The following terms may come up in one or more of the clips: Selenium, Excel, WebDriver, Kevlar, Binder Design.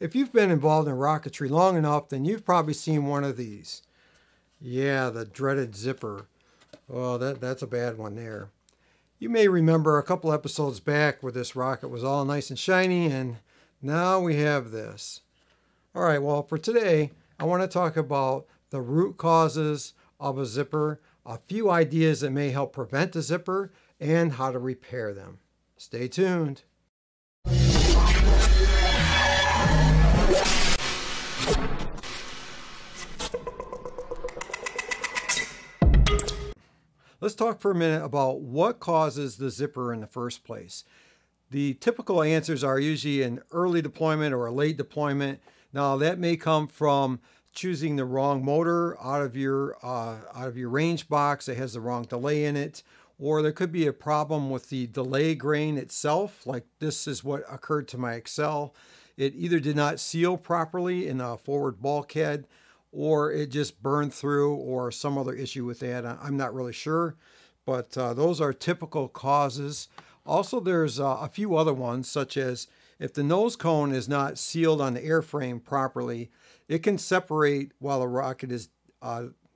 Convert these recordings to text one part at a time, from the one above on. If you've been involved in rocketry long enough, then you've probably seen one of these. Yeah, the dreaded zipper. Oh, that's a bad one there. You may remember a couple episodes back where this rocket was all nice and shiny, and now we have this. All right, well, for today, I want to talk about the root causes of a zipper, a few ideas that may help prevent a zipper, and how to repair them. Stay tuned. Let's talk for a minute about what causes the zipper in the first place. The typical answers are usually an early deployment or a late deployment. Now that may come from choosing the wrong motor out of your range box that has the wrong delay in it, or there could be a problem with the delay grain itself, like this is what occurred to my Excel. It either did not seal properly in a forward bulkhead, or it just burned through, or some other issue with that. I'm not really sure, but those are typical causes. Also, there's a few other ones, such as if the nose cone is not sealed on the airframe properly, it can separate while the rocket is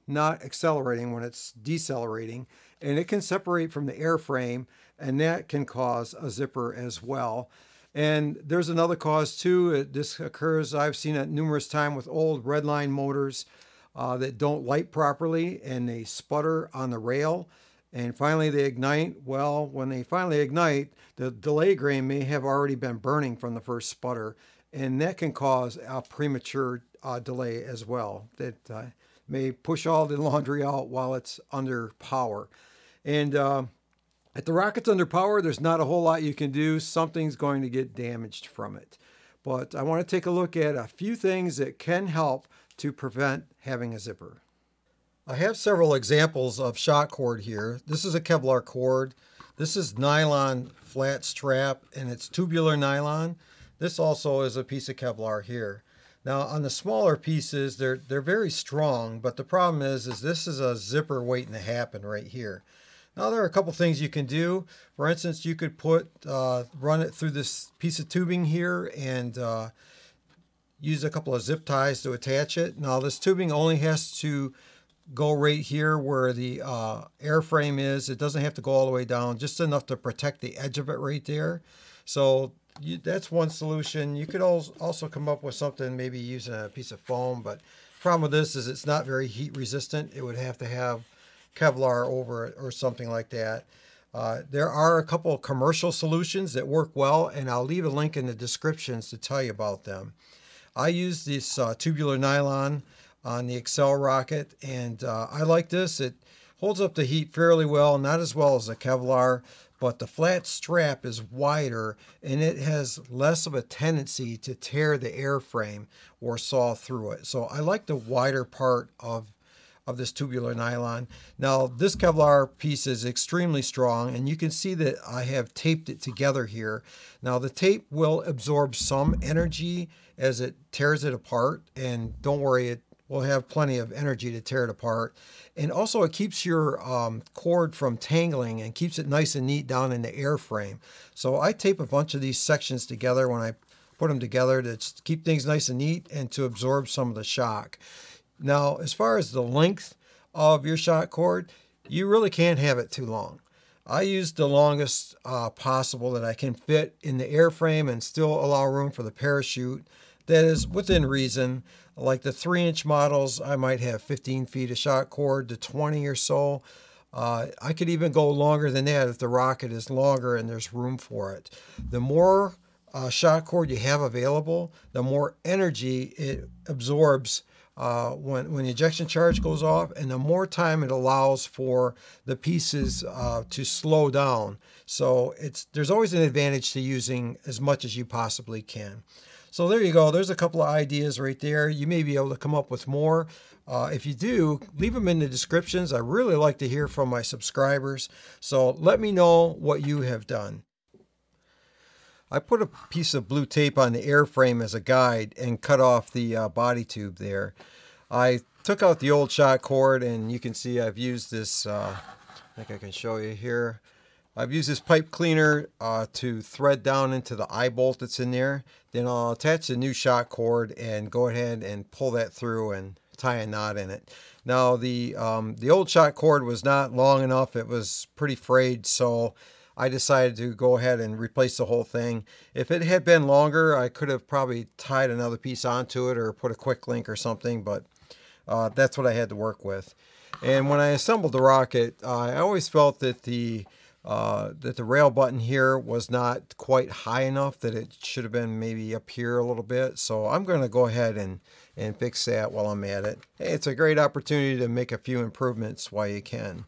not accelerating when it's decelerating, and it can separate from the airframe, and that can cause a zipper as well. And there's another cause too. This occurs, I've seen it numerous times with old redline motors that don't light properly and they sputter on the rail. And finally they ignite. Well, when they finally ignite, the delay grain may have already been burning from the first sputter. And that can cause a premature delay as well that may push all the laundry out while it's under power. And if the rocket's under power, there's not a whole lot you can do. Something's going to get damaged from it. But I want to take a look at a few things that can help to prevent having a zipper. I have several examples of shot cord here. This is a Kevlar cord. This is nylon flat strap, and it's tubular nylon. This also is a piece of Kevlar here. Now on the smaller pieces, they're very strong, but the problem is this is a zipper waiting to happen right here. Now there are a couple things you can do. For instance, you could run it through this piece of tubing here and use a couple of zip ties to attach it. Now this tubing only has to go right here where the airframe is. It doesn't have to go all the way down, just enough to protect the edge of it right there. So that's one solution. You could also come up with something, maybe using a piece of foam, but the problem with this is it's not very heat resistant. It would have to have Kevlar over it or something like that. There are a couple of commercial solutions that work well, and I'll leave a link in the descriptions to tell you about them. I use this tubular nylon on the Excel rocket, and I like this. It holds up the heat fairly well, not as well as the Kevlar, but the flat strap is wider and it has less of a tendency to tear the airframe or saw through it. So I like the wider part of this tubular nylon. Now this Kevlar piece is extremely strong, and you can see that I have taped it together here. Now the tape will absorb some energy as it tears it apart, and don't worry, it will have plenty of energy to tear it apart. And also it keeps your cord from tangling and keeps it nice and neat down in the airframe. So I tape a bunch of these sections together when I put them together to keep things nice and neat and to absorb some of the shock. Now, as far as the length of your shot cord, you really can't have it too long. I used the longest possible that I can fit in the airframe and still allow room for the parachute. That is within reason. Like the 3-inch models, I might have 15 feet of shot cord to 20 or so. I could even go longer than that if the rocket is longer and there's room for it. The more shot cord you have available, the more energy it absorbs when the ejection charge goes off, and the more time it allows for the pieces to slow down. So there's always an advantage to using as much as you possibly can. So there you go. There's a couple of ideas right there. You may be able to come up with more. If you do, leave them in the descriptions. I really like to hear from my subscribers. So let me know what you have done. I put a piece of blue tape on the airframe as a guide and cut off the body tube there. I took out the old shot cord, and you can see I've used this, I think I can show you here, I've used this pipe cleaner to thread down into the eye bolt that's in there. Then I'll attach the new shock cord and go ahead and pull that through and tie a knot in it. Now the old shock cord was not long enough. It was pretty frayed, so I decided to go ahead and replace the whole thing. If it had been longer, I could have probably tied another piece onto it or put a quick link or something, but that's what I had to work with. And when I assembled the rocket, I always felt that the rail button here was not quite high enough, that it should have been maybe up here a little bit. So I'm going to go ahead and fix that while I'm at it. Hey, it's a great opportunity to make a few improvements while you can.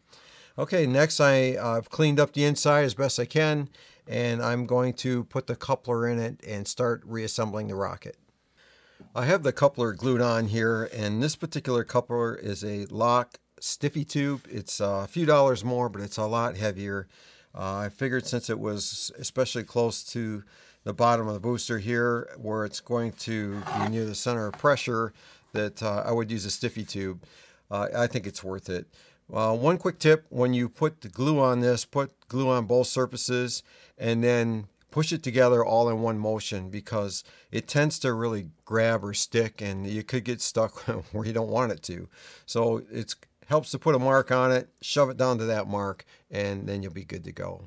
Okay, next I've cleaned up the inside as best I can, and I'm going to put the coupler in it and start reassembling the rocket. I have the coupler glued on here, and this particular coupler is a lock stiffy tube. It's a few dollars more, but it's a lot heavier. I figured since it was especially close to the bottom of the booster here, where it's going to be near the center of pressure, that I would use a stiffy tube. I think it's worth it. One quick tip: when you put the glue on this, put glue on both surfaces and then push it together all in one motion, because it tends to really grab or stick, and you could get stuck where you don't want it to. So it helps to put a mark on it, shove it down to that mark, and then you'll be good to go.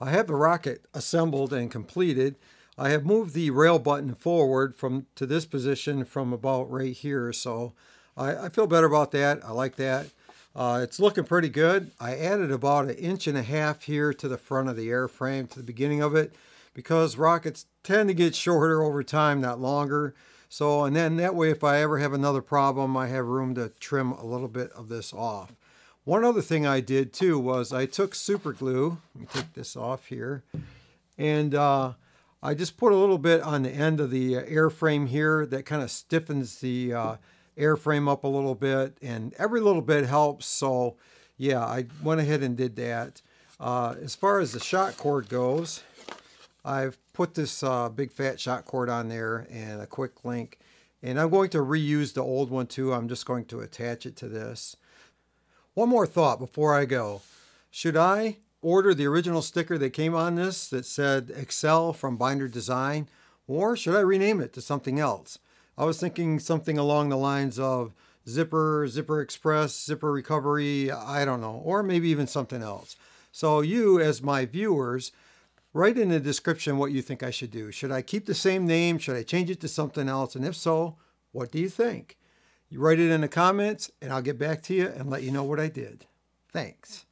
I have the rocket assembled and completed. I have moved the rail button forward to this position from about right here, so I feel better about that. I like that. It's looking pretty good. I added about 1.5 inches here to the front of the airframe, to the beginning of it, because rockets tend to get shorter over time, not longer. So, and then that way, if I ever have another problem, I have room to trim a little bit of this off. One other thing I did too was I took super glue. Let me take this off here. And I just put a little bit on the end of the airframe here that kind of stiffens the airframe up a little bit, and every little bit helps. So yeah, I went ahead and did that. As far as the shock cord goes, I've put this big fat shock cord on there and a quick link, and I'm going to reuse the old one too. I'm just going to attach it to this. One more thought before I go: should I order the original sticker that came on this that said Excel from Binder Design, or should I rename it to something else? I was thinking something along the lines of Zipper, Zipper Express, Zipper Recovery, I don't know, or maybe even something else. So you, as my viewers, write in the description what you think I should do. Should I keep the same name? Should I change it to something else? And if so, what do you think? You write it in the comments, and I'll get back to you and let you know what I did. Thanks.